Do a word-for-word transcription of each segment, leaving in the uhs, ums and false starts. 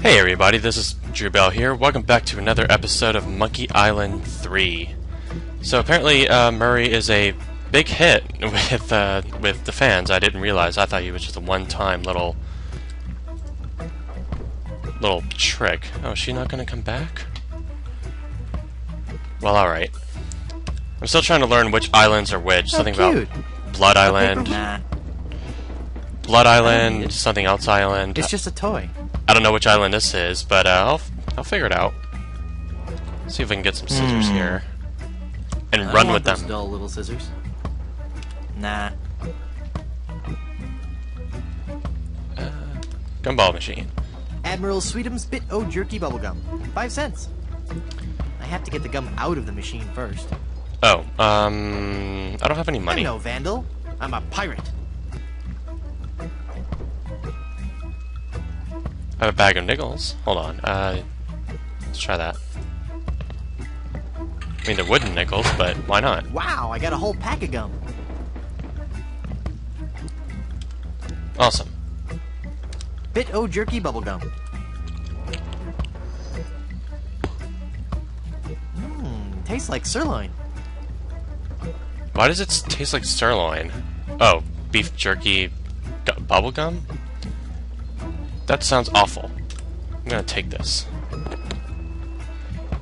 Hey everybody, this is Drew Bell here. Welcome back to another episode of Monkey Island three. So apparently uh, Murray is a big hit with uh, with the fans. I didn't realize. I thought he was just a one-time little little trick. Oh, is she not going to come back? Well, all right. I'm still trying to learn which islands are which. Something about Blood Island. Blood Island, something else island. It's just a toy. I don't know which island this is, but uh, I'll I'll figure it out. See if we can get some scissors mm. here and I run don't with want them. Those dull little scissors. Nah. Uh, gumball machine. Admiral Sweetums Bit-o-jerky bubblegum. Five cents. I have to get the gum out of the machine first. Oh, um, I don't have any money. I'm no vandal. I'm a pirate. I have a bag of nickels. Hold on. Uh, let's try that. I mean, they're wooden nickels, but why not? Wow, I got a whole pack of gum. Awesome. Bit-o-jerky bubblegum. Mmm, tastes like sirloin. Why does it taste like sirloin? Oh, beef jerky bubblegum? That sounds awful. I'm gonna take this.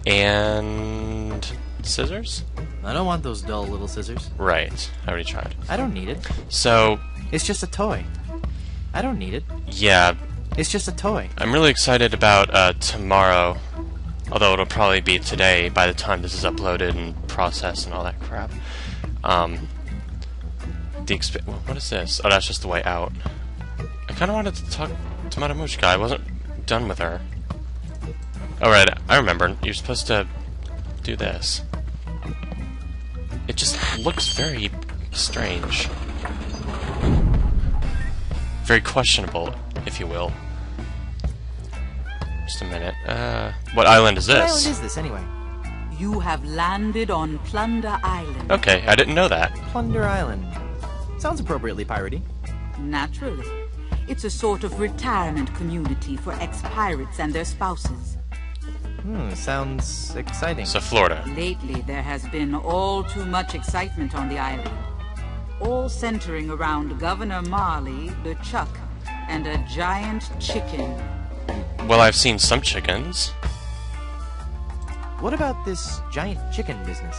And... scissors? I don't want those dull little scissors. Right. I already tried. I don't need it. So... it's just a toy. I don't need it. Yeah. It's just a toy. I'm really excited about uh, tomorrow. Although it'll probably be today by the time this is uploaded and processed and all that crap. Um... The exp- What is this? Oh, that's just the way out. I kinda wanted to talk... to Madame Mushka. I wasn't done with her. Alright, I remember. You're supposed to do this. It just looks very strange. Very questionable, if you will. Just a minute. Uh, what island is this? What island is this, anyway? You have landed on Plunder Island. Okay, I didn't know that. Plunder Island. Sounds appropriately piratey. Naturally. It's a sort of retirement community for ex-pirates and their spouses. Hmm, sounds exciting. So Florida. Lately, there has been all too much excitement on the island. All centering around Governor Marley, the Chuck, and a giant chicken. Well, I've seen some chickens. What about this giant chicken business?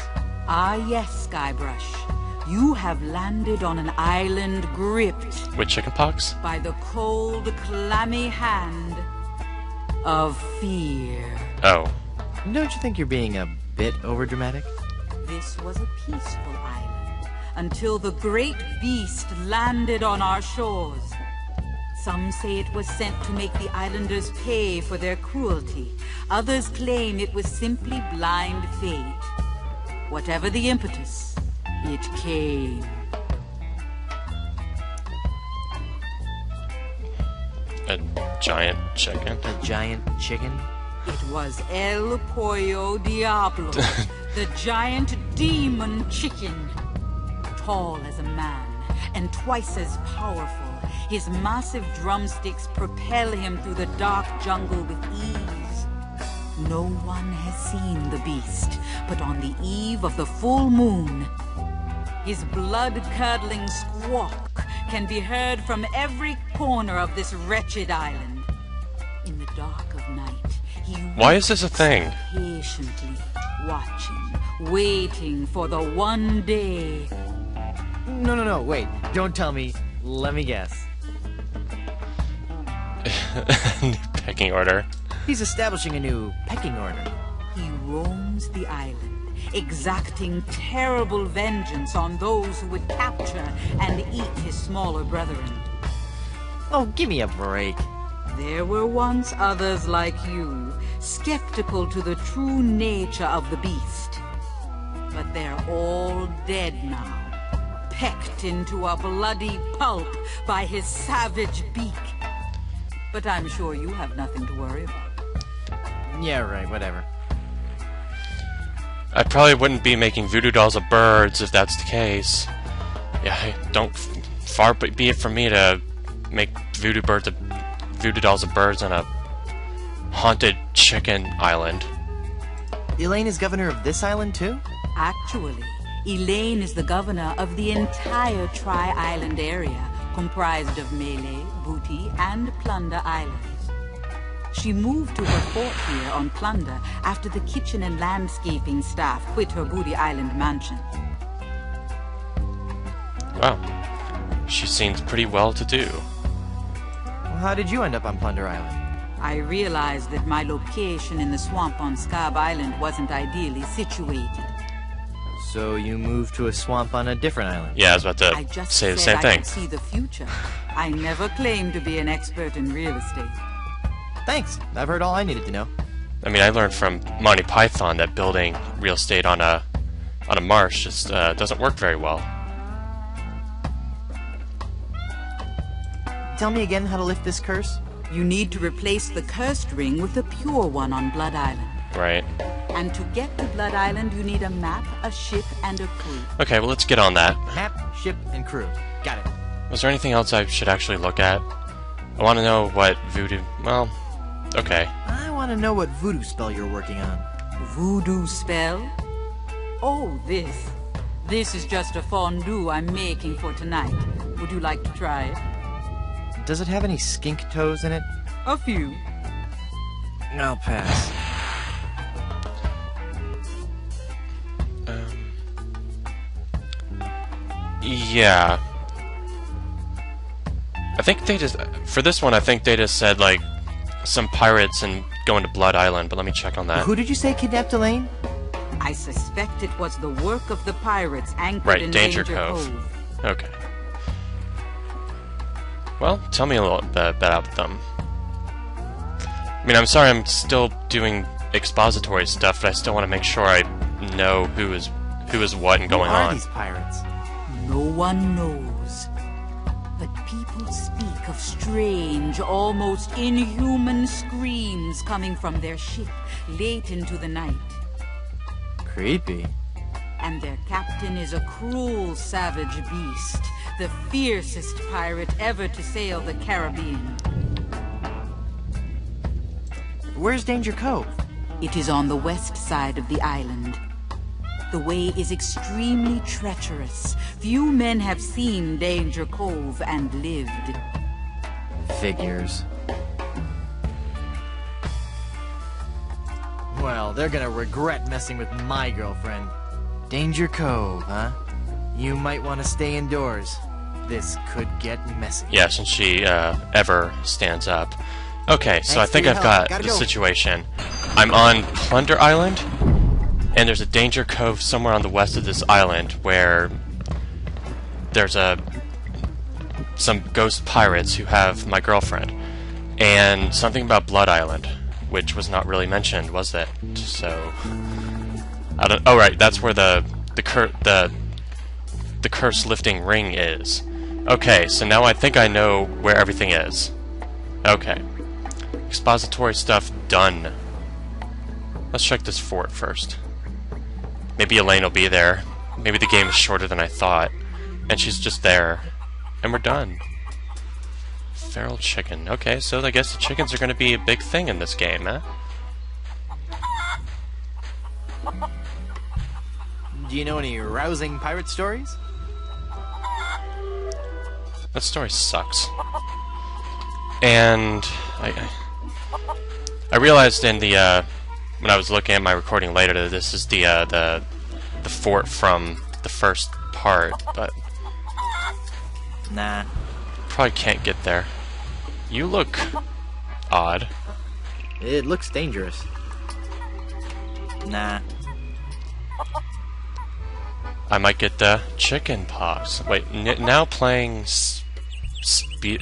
Ah, yes, Skybrush. You have landed on an island gripped... with chickenpox? ...by the cold, clammy hand of fear. Oh. Don't you think you're being a bit overdramatic? This was a peaceful island until the great beast landed on our shores. Some say it was sent to make the islanders pay for their cruelty. Others claim it was simply blind fate. Whatever the impetus... it came. A giant chicken? A giant chicken? It was El Pollo Diablo, the giant demon chicken. Tall as a man and twice as powerful, his massive drumsticks propel him through the dark jungle with ease. No one has seen the beast, but on the eve of the full moon, his blood-curdling squawk can be heard from every corner of this wretched island. In the dark of night, he Why is this a thing? Patiently watching, waiting for the one day. No, no, no, wait. Don't tell me. Let me guess. New pecking order. He's establishing a new pecking order. He roams the island, exacting terrible vengeance on those who would capture and eat his smaller brethren. Oh, give me a break. There were once others like you, skeptical to the true nature of the beast. But they're all dead now, pecked into a bloody pulp by his savage beak. But I'm sure you have nothing to worry about. Yeah, right, whatever. I probably wouldn't be making voodoo dolls of birds if that's the case. Yeah, don't far be it from me to make voodoo birds, of, voodoo dolls of birds on a Haunted Chicken Island. Elaine is governor of this island too? Actually, Elaine is the governor of the entire Tri-Island area, comprised of Melee, Booty, and Plunder Islands. She moved to her fort here on Plunder after the kitchen and landscaping staff quit her Booty Island mansion. Wow. She seems pretty well-to-do. Well, how did you end up on Plunder Island? I realized that my location in the swamp on Scarb Island wasn't ideally situated. So you moved to a swamp on a different island? Yeah, I was about to I just say the same I thing. I see the future. I never claimed to be an expert in real estate. Thanks. I've heard all I needed to know. I mean, I learned from Monty Python that building real estate on a on a marsh just uh, doesn't work very well. Tell me again how to lift this curse. You need to replace the cursed ring with a pure one on Blood Island. Right. And to get to Blood Island, you need a map, a ship, and a crew. Okay, well, let's get on that. Map, ship, and crew. Got it. Was there anything else I should actually look at? I want to know what voodoo... Well, okay. I want to know what voodoo spell you're working on. Voodoo spell? Oh, this. This is just a fondue I'm making for tonight. Would you like to try it? Does it have any skink toes in it? A few. I'll pass. Um, yeah. I think they just... For this one, I think they just said, like, some pirates and going to Blood Island, but let me check on that. Who did you say kidnapped Elaine? I suspect it was the work of the pirates anchored right, in Danger, Danger Cove. Cove. Okay. Well, tell me a little bit about them. I mean, I'm sorry I'm still doing expository stuff, but I still want to make sure I know who is who is what and going on. Who are these pirates? No one knows. But people speak of strange, almost inhuman screams coming from their ship late into the night. Creepy. And their captain is a cruel, savage beast. The fiercest pirate ever to sail the Caribbean. Where's Danger Cove? It is on the west side of the island. The way is extremely treacherous. Few men have seen Danger Cove and lived. Figures. Well, they're gonna regret messing with my girlfriend. Danger Cove, huh? You might want to stay indoors. This could get messy. Yeah, since she uh, ever stands up. Okay, so Thanks I think I've help. got the go. situation. I'm on Plunder Island, and there's a Danger Cove somewhere on the west of this island where there's a some ghost pirates who have my girlfriend, and something about Blood Island, which was not really mentioned, was it? So I don't. Oh right, that's where the the cur the the curse lifting ring is. Okay, so now I think I know where everything is. Okay. Expository stuff done. Let's check this fort first. Maybe Elaine will be there. Maybe the game is shorter than I thought. And she's just there. And we're done. Feral chicken. Okay, so I guess the chickens are going to be a big thing in this game, eh? Do you know any rousing pirate stories? That story sucks. And I, I realized in the uh, when I was looking at my recording later that this is the uh, the the fort from the first part, but nah, probably can't get there. You look odd. It looks dangerous. Nah. I might get the chicken pox. Wait, n now playing sp spew,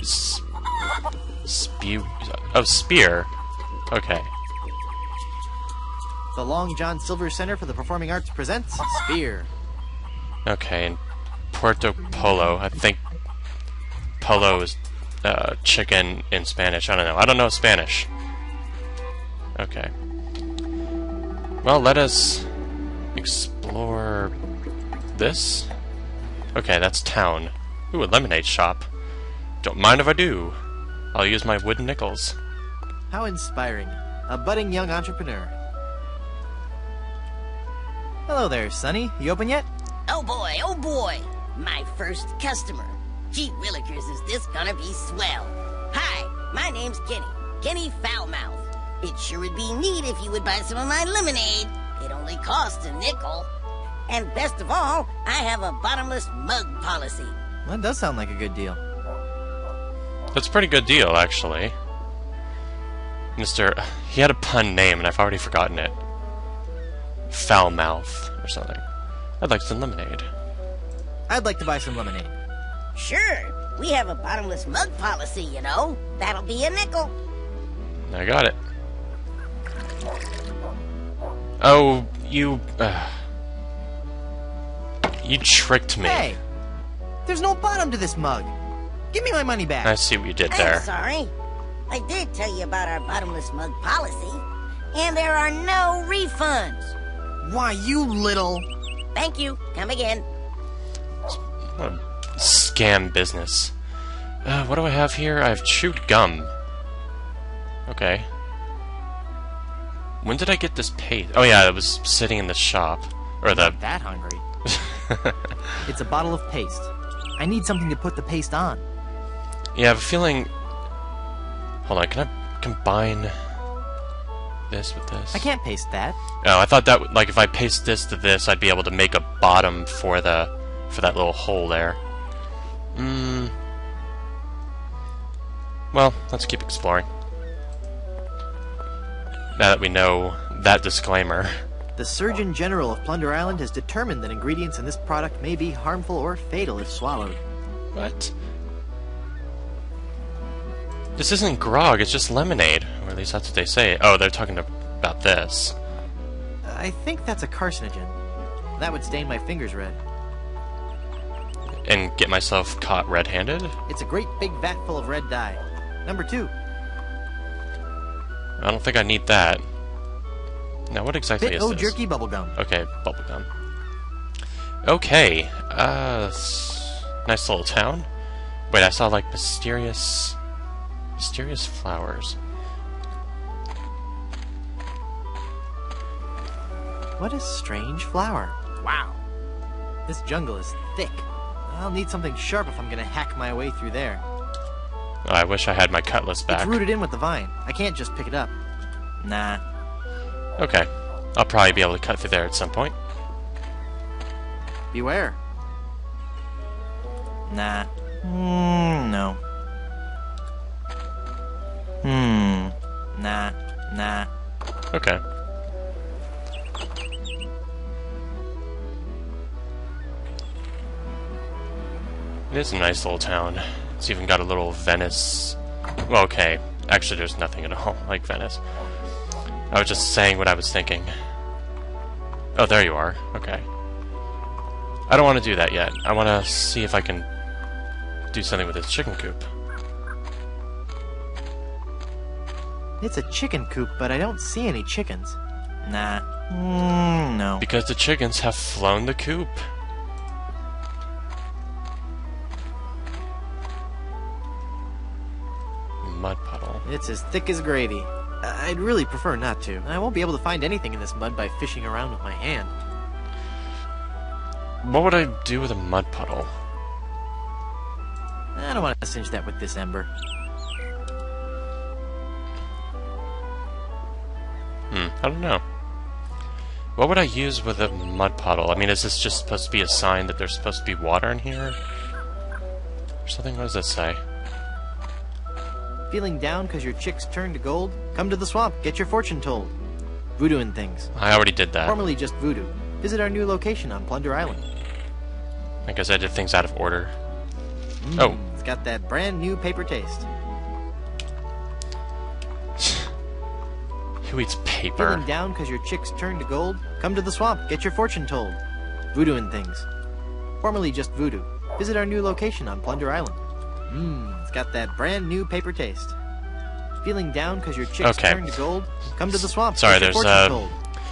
spew, oh, spear. Okay. The Long John Silver Center for the Performing Arts presents Spear. Okay, and Porto Pollo. I think Polo is uh, chicken in Spanish. I don't know. I don't know Spanish. Okay. Well, let us explore... this? Okay, that's town. Ooh, a lemonade shop. Don't mind if I do. I'll use my wooden nickels. How inspiring. a budding young entrepreneur. Hello there, Sonny. You open yet? Oh boy, oh boy! My first customer. Gee willikers, is this gonna be swell. Hi, my name's Kenny. Kenny Foulmouth. It sure would be neat if you would buy some of my lemonade. It only costs a nickel. And best of all, I have a bottomless mug policy. That does sound like a good deal. That's a pretty good deal, actually. Mister He had a pun name, and I've already forgotten it. Foulmouth or something. I'd like some lemonade. I'd like to buy some lemonade. Sure. We have a bottomless mug policy, you know. That'll be a nickel. I got it. Oh, you... Uh, you tricked me. Hey! There's no bottom to this mug. Give me my money back. I see what you did there. I'm sorry. I did tell you about our bottomless mug policy. And there are no refunds. Why, you little... Thank you. Come again. What a scam business. Uh, what do I have here? I have chewed gum. Okay. When did I get this paid? Oh yeah, it was sitting in the shop. Or the... I'm not that hungry. It's a bottle of paste. I need something to put the paste on. Yeah, I have a feeling... Hold on, can I combine this with this? I can't paste that. Oh, I thought that, like, if I paste this to this, I'd be able to make a bottom for the... for that little hole there. Mmm... Well, let's keep exploring. Now that we know that disclaimer. The Surgeon General of Plunder Island has determined that ingredients in this product may be harmful or fatal if swallowed. What? This isn't grog, it's just lemonade. Or at least that's what they say. Oh, they're talking about this. I think that's a carcinogen. That would stain my fingers red. And get myself caught red-handed? It's a great big vat full of red dye. Number two. I don't think I need that. Now, what exactly is this? Bit-o-jerky bubblegum. Okay, bubblegum. Okay. Uh, nice little town. Wait, I saw, like, mysterious... mysterious flowers. What a strange flower. Wow. This jungle is thick. I'll need something sharp if I'm gonna hack my way through there. Oh, I wish I had my cutlass back. It's rooted in with the vine. I can't just pick it up. Nah. Okay. I'll probably be able to cut through there at some point. Beware. Nah. Mm, no. Hmm. Nah. Nah. Okay. It is a nice little town. It's even got a little Venice... Well, okay. Actually, there's nothing at all like Venice. I was just saying what I was thinking. Oh, there you are. Okay. I don't want to do that yet. I want to see if I can do something with this chicken coop. It's a chicken coop, but I don't see any chickens. Nah. Mm, no. Because the chickens have flown the coop. Mud puddle. It's as thick as gravy. I'd really prefer not to. I won't be able to find anything in this mud by fishing around with my hand. What would I do with a mud puddle? I don't want to singe that with this ember. Hmm, I don't know. What would I use with a mud puddle? I mean, is this just supposed to be a sign that there's supposed to be water in here? Or something? What does that say? Feeling down because your chicks turned to gold? Come to the swamp, get your fortune told. Voodoo and things. I already did that. Formerly just voodoo. Visit our new location on Plunder Island. I guess I did things out of order. Mm, oh. It's got that brand new paper taste. Who eats paper? Feeling down because your chicks turned to gold? Come to the swamp, get your fortune told. Voodoo and things. Formerly just voodoo. Visit our new location on Plunder Island. Mmm, it's got that brand new paper taste. Feeling down because your chicks okay. turned to gold? Come to the swamp. Sorry, there's uh, told.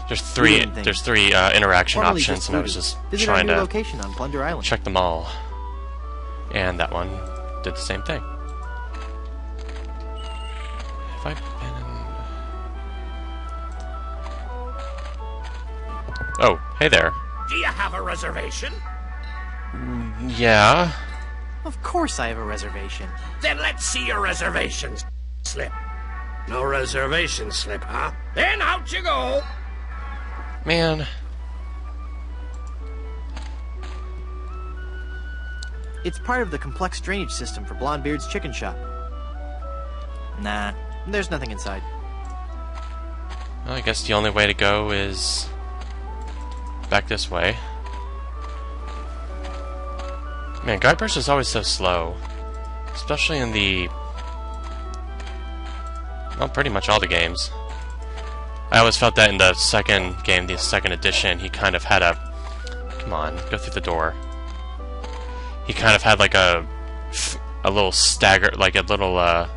there's three there's three uh, interaction Formally options, and I was just Visit trying to location on Plunder Island. Check them all. And that one did the same thing. Have I been in... Oh, hey there. Do you have a reservation? Mm, yeah. Of course I have a reservation. Then let's see your reservations slip. No reservation slip, huh? Then out you go. Man. It's part of the complex drainage system for Blondebeard's chicken shop. Nah, there's nothing inside. Well, I guess the only way to go is back this way. Man, Guybrush is always so slow. Especially in the... well, pretty much all the games. I always felt that in the second game, the second edition, he kind of had a... Come on, go through the door. He kind of had like a... a little stagger, like a little, uh...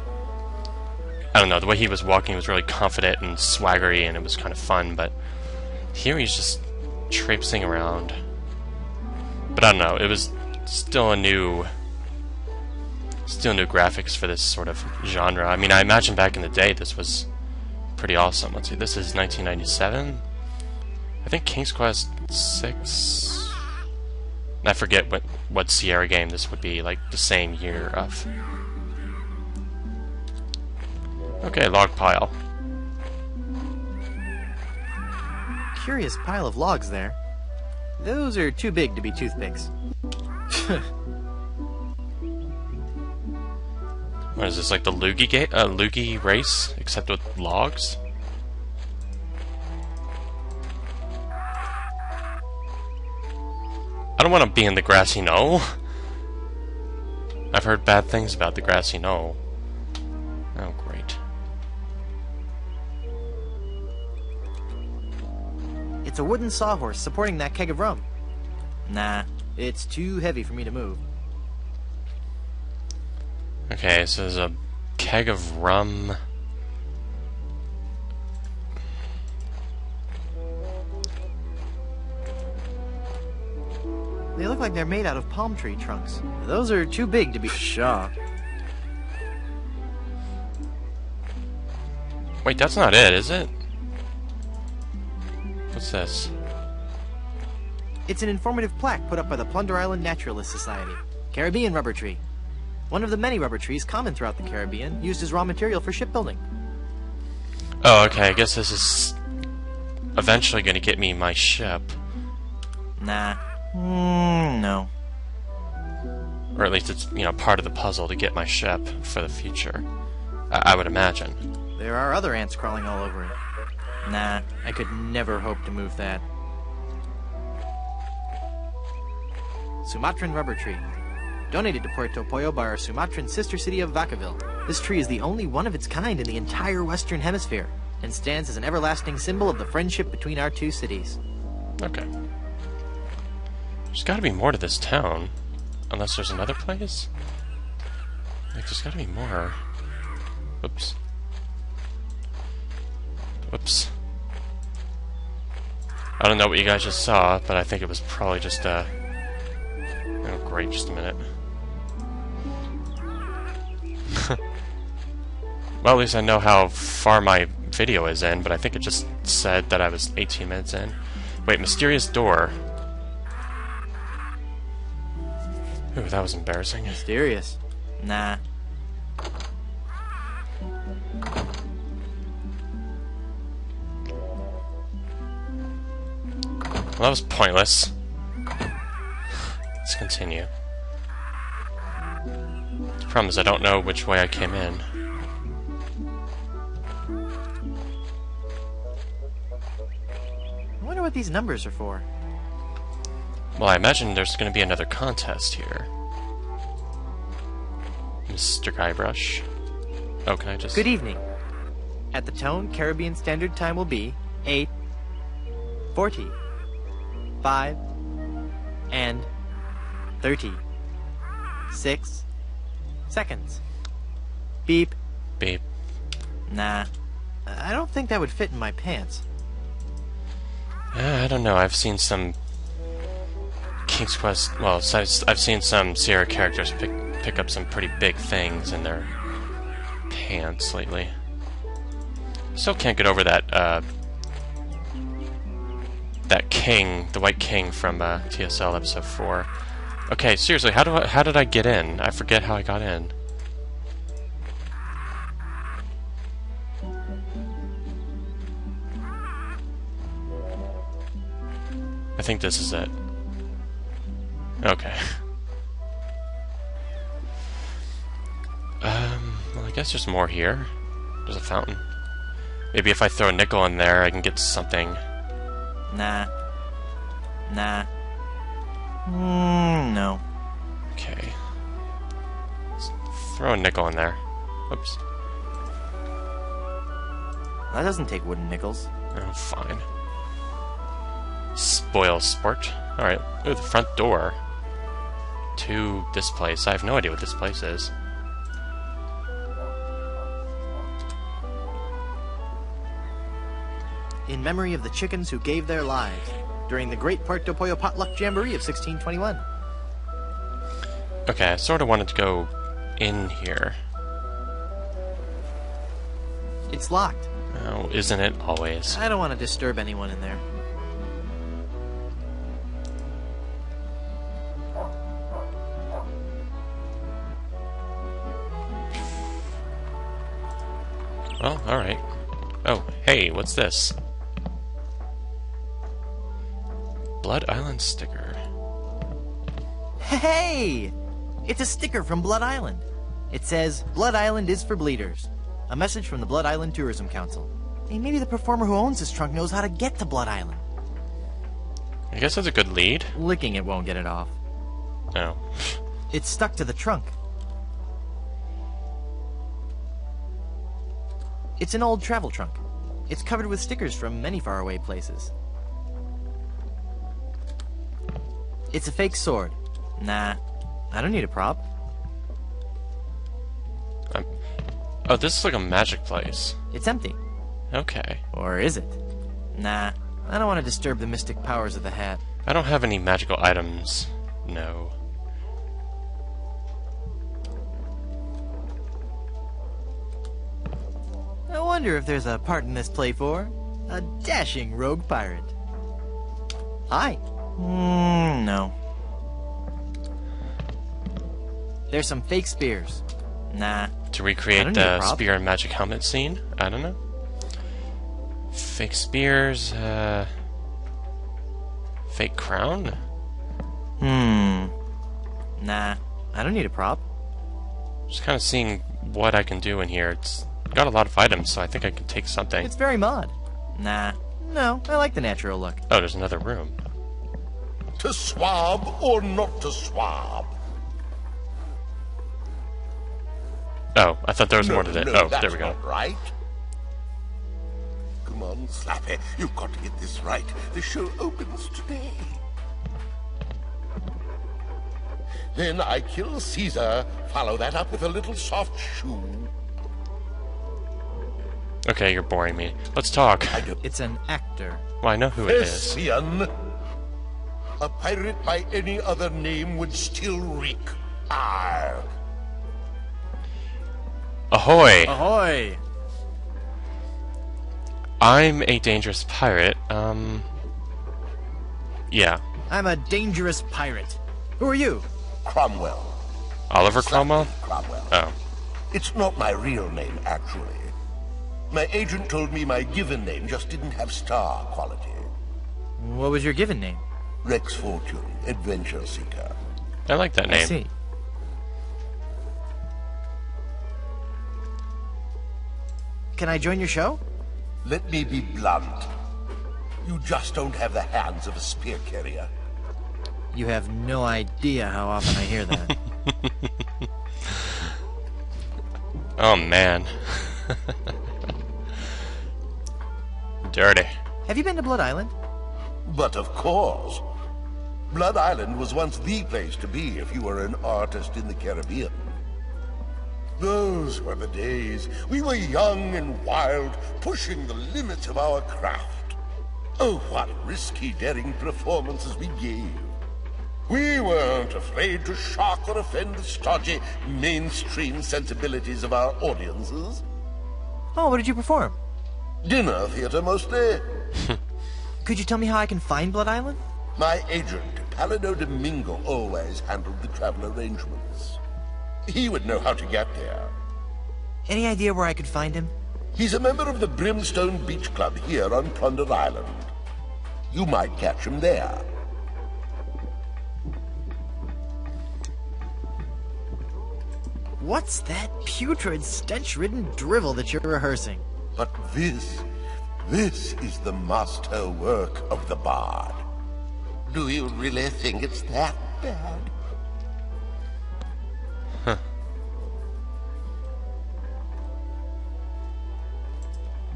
I don't know, the way he was walking was really confident and swaggery, and it was kind of fun, but... here he's just traipsing around. But I don't know, it was still a new... still new graphics for this sort of genre. I mean, I imagine back in the day this was pretty awesome. Let's see, this is nineteen ninety-seven? I think King's Quest six? I forget what, what Sierra game this would be, like, the same year of. Okay, log pile. Curious pile of logs there. Those are too big to be toothpicks. What is this, like the loogie gate, uh, loogie race, except with logs? I don't want to be in the grassy knoll. I've heard bad things about the grassy knoll. Oh, great. It's a wooden sawhorse supporting that keg of rum. Nah, it's too heavy for me to move. Okay, so there's a keg of rum. They look like they're made out of palm tree trunks. Those are too big to be... Pshaw. Wait, that's not it, is it? What's this? It's an informative plaque put up by the Plunder Island Naturalist Society. Caribbean Rubber Tree. One of the many rubber trees common throughout the Caribbean, used as raw material for shipbuilding. Oh, okay, I guess this is eventually going to get me my ship. Nah. Mm, no. Or at least it's, you know, part of the puzzle to get my ship for the future. I, I would imagine. There are other ants crawling all over it. Nah, I could never hope to move that. Sumatran Rubber Tree. Donated to Porto Pollo by our Sumatran sister city of Vacaville. This tree is the only one of its kind in the entire Western Hemisphere, and stands as an everlasting symbol of the friendship between our two cities. Okay. There's gotta be more to this town. Unless there's another place? Like, there's gotta be more. Oops. Oops. I don't know what you guys just saw, but I think it was probably just a... Uh... oh, great, just a minute. Well, at least I know how far my video is in, but I think it just said that I was eighteen minutes in. Wait, mysterious door. Ooh, that was embarrassing. Mysterious? Nah. Well, that was pointless. Let's continue. The problem is I don't know which way I came in. I wonder what these numbers are for. Well, I imagine there's going to be another contest here. Mister Guybrush. Oh, can I just... Good evening. At the tone, Caribbean Standard Time will be eight, forty, five, and thirty-six seconds. Beep. Beep. Nah. I don't think that would fit in my pants. Uh, I don't know. I've seen some... King's Quest, well, I've seen some Sierra characters pick, pick up some pretty big things in their pants lately. Still can't get over that, uh, that king, the white king from uh, T S L Episode four. Okay, seriously, how do I, how did I get in? I forget how I got in. I think this is it. Okay. Um, well, I guess there's more here. There's a fountain. Maybe if I throw a nickel in there, I can get something. Nah. Nah. Mm, no. Okay. Let's throw a nickel in there. Oops. That doesn't take wooden nickels. Oh, fine. Spoil sport. Alright. Ooh, the front door. To this place. I have no idea what this place is. In memory of the chickens who gave their lives during the great Porto Pollo Potluck Jamboree of sixteen twenty-one. Okay, I sort of wanted to go in here. It's locked. Oh, isn't it always? I don't want to disturb anyone in there. Well, alright. Oh, hey, what's this? Blood Island sticker. Hey! It's a sticker from Blood Island. It says, Blood Island is for bleeders. A message from the Blood Island Tourism Council. Hey, maybe the performer who owns this trunk knows how to get to Blood Island. I guess that's a good lead. Licking it won't get it off. No. It's stuck to the trunk. It's an old travel trunk. It's covered with stickers from many faraway places. It's a fake sword. Nah, I don't need a prop. I'm... Oh, this is like a magic place. It's empty. Okay. Or is it? Nah, I don't want to disturb the mystic powers of the hat. I don't have any magical items. No. I wonder if there's a part in this play for a dashing rogue pirate. Hi. Mm, no. There's some fake spears. Nah. To recreate the spear and magic helmet scene? I don't know. Fake spears, uh... fake crown? Hmm. Nah. I don't need a prop. Just kind of seeing what I can do in here. It's got a lot of items, so I think I can take something. It's very mod. Nah. No, I like the natural look. Oh, there's another room. To swab or not to swab? Oh, I thought there was no, more to that. No, oh, there we go. Right. Come on, Slappy. You've got to get this right. The show opens today. Then I kill Caesar. Follow that up with a little soft shoe. Okay, you're boring me. Let's talk. It's an actor. Well, I know who it is. Hessian. A pirate by any other name would still reek. Arr. Ahoy! Ahoy! I'm a dangerous pirate. Um. Yeah. I'm a dangerous pirate. Who are you? Cromwell. Oliver Cromwell? Cromwell. Oh. It's not my real name, actually. My agent told me my given name just didn't have star quality. What was your given name? Rex Fortune, Adventure Seeker. I like that name. I see. Can I join your show? Let me be blunt. You just don't have the hands of a spear carrier. You have no idea how often I hear that. Oh, man. Dirty. Have you been to Blood Island? But of course. Blood Island was once the place to be if you were an artist in the Caribbean. Those were the days. We were young and wild, pushing the limits of our craft. Oh, what risky, daring performances we gave. We weren't afraid to shock or offend the stodgy, mainstream sensibilities of our audiences. Oh, what did you perform? Dinner theater, mostly. Could you tell me how I can find Blood Island? My agent, Alido Domingo, always handled the travel arrangements. He would know how to get there. Any idea where I could find him? He's a member of the Brimstone Beach Club here on Plunder Island. You might catch him there. What's that putrid, stench-ridden drivel that you're rehearsing? But this, this is the masterwork of the bard. Do you really think it's that bad? Huh.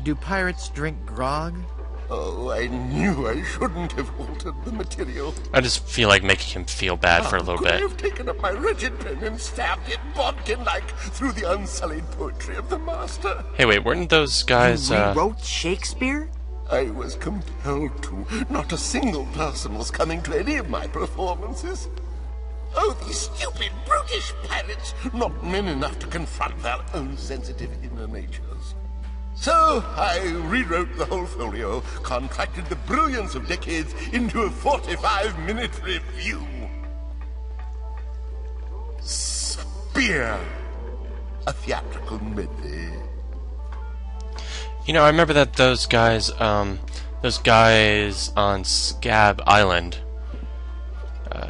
Do pirates drink grog? Oh, I knew I shouldn't have altered the material. I just feel like making him feel bad for a little bit. I have taken up my wretched pen and stabbed it bodkin-like through the unsullied poetry of the master. Hey, wait, weren't those guys, uh... You wrote Shakespeare? I was compelled to. Not a single person was coming to any of my performances. Oh, these stupid, brutish pirates! Not men enough to confront their own sensitive inner natures. So, I rewrote the whole folio, contracted the brilliance of decades into a forty-five minute review. Spear! A theatrical medley. You know, I remember that those guys, um, those guys on Scarb Island, uh,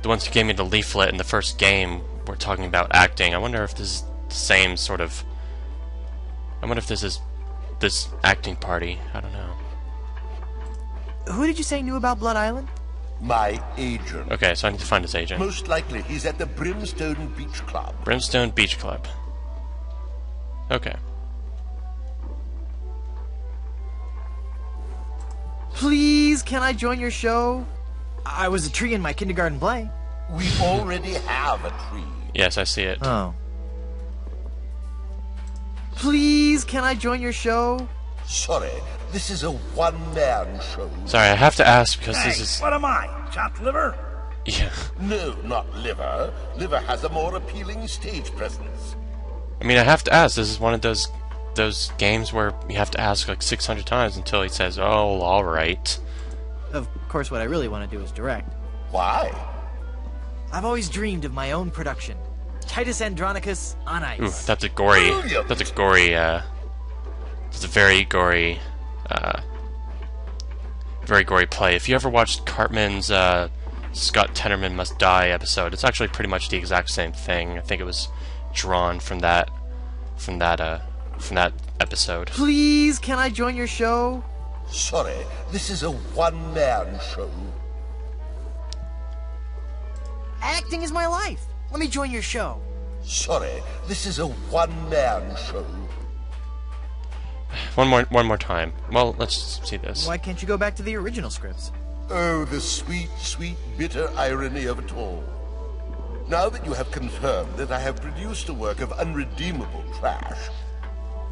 the ones who gave me the leaflet in the first game were talking about acting. I wonder if this is the same sort of... I wonder if this is this acting party. I don't know. Who did you say knew about Blood Island? My agent. Okay, so I need to find his agent. Most likely he's at the Brimstone Beach Club. Brimstone Beach Club. Okay. Please, can I join your show? I was a tree in my kindergarten play. We already have a tree. Yes, I see it. Oh. Please, can I join your show? Sorry, this is a one-man show. Sorry, I have to ask because hey, this is... what am I, chopped liver? Yeah. No, not liver. Liver has a more appealing stage presence. I mean, I have to ask. This is one of those those games where you have to ask like six hundred times until he says, oh, all right. Of course, what I really want to do is direct. Why? I've always dreamed of my own production. Titus Andronicus on ice. Ooh, that's a gory. That's a gory. Uh, that's a very gory, uh, very gory play. If you ever watched Cartman's uh, Scott Tenorman Must Die episode, it's actually pretty much the exact same thing. I think it was drawn from that, from that, uh, from that episode. Please, can I join your show? Sorry, this is a one-man show. Acting is my life. Let me join your show. Sorry, this is a one-man show. One more, one more time. Well, let's see this. Why can't you go back to the original scripts? Oh, the sweet, sweet, bitter irony of it all. Now that you have confirmed that I have produced a work of unredeemable trash,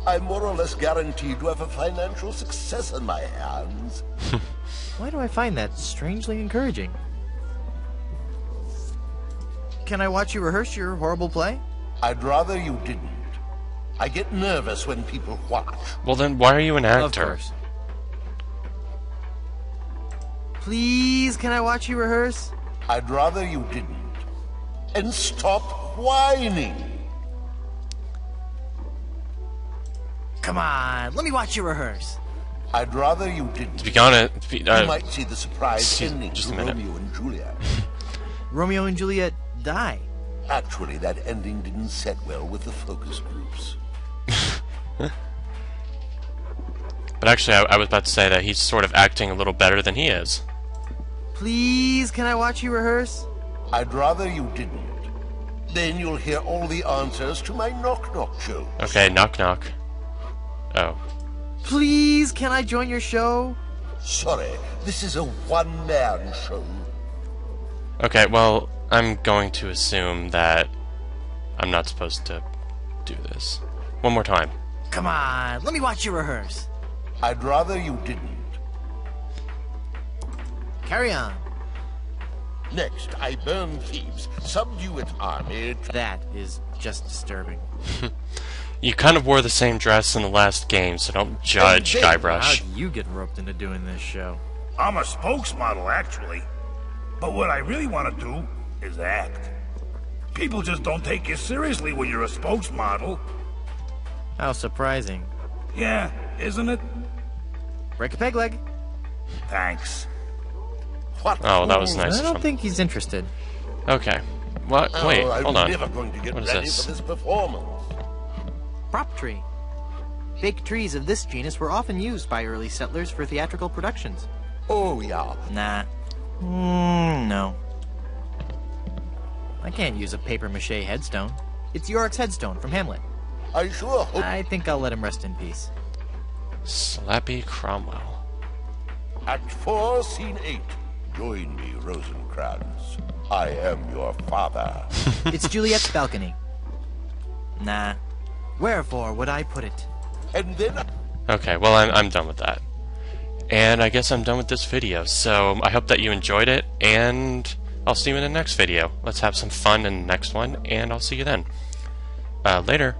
I'm more or less guaranteed to have a financial success in my hands. Why do I find that strangely encouraging? Can I watch you rehearse your horrible play? I'd rather you didn't. I get nervous when people watch. Well, then why are you an actor? Of course. Please, can I watch you rehearse? I'd rather you didn't. And stop whining. Come on, let me watch you rehearse. I'd rather you didn't. To be honest, to be, uh, you might see the surprise ending to Romeo and Juliet. Romeo and Juliet. Die. Actually, that ending didn't set well with the focus groups. But actually, I, I was about to say that he's sort of acting a little better than he is. Please, can I watch you rehearse? I'd rather you didn't. Then you'll hear all the answers to my knock-knock show. Okay, knock-knock. Oh. Please, can I join your show? Sorry, this is a one-man show. Okay, well... I'm going to assume that I'm not supposed to do this. One more time. Come on, let me watch you rehearse. I'd rather you didn't. Carry on. Next, I burn Thebes, subdue its army. That is just disturbing. You kind of wore the same dress in the last game, so don't judge, hey, Guybrush. How'd you get roped into doing this show? I'm a spokesmodel, actually. But what I really want to do is act. People just don't take you seriously when you're a spokesmodel. How surprising. Yeah, isn't it? Break a peg leg. Thanks. What? Oh, that was nice. I don't think he's interested. Okay. What? Oh, wait, hold on. Never going to get what is this? For this performance. Prop tree. Fake trees of this genus were often used by early settlers for theatrical productions. Oh, yeah. Nah. Mm, no. I can't use a papier-mâché headstone. It's Yorick's headstone from Hamlet. I sure hope... I think I'll let him rest in peace. Slappy Cromwell. Act four, scene eight. Join me, Rosencrantz. I am your father. It's Juliet's balcony. Nah. Wherefore would I put it? And then... Okay, well, I'm, I'm done with that. And I guess I'm done with this video, so I hope that you enjoyed it, and I'll see you in the next video. Let's have some fun in the next one, and I'll see you then. Uh, later.